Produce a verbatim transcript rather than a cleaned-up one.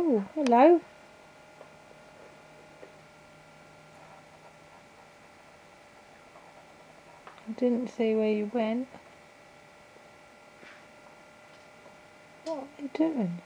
Oh, hello. I didn't see where you went. What are you doing?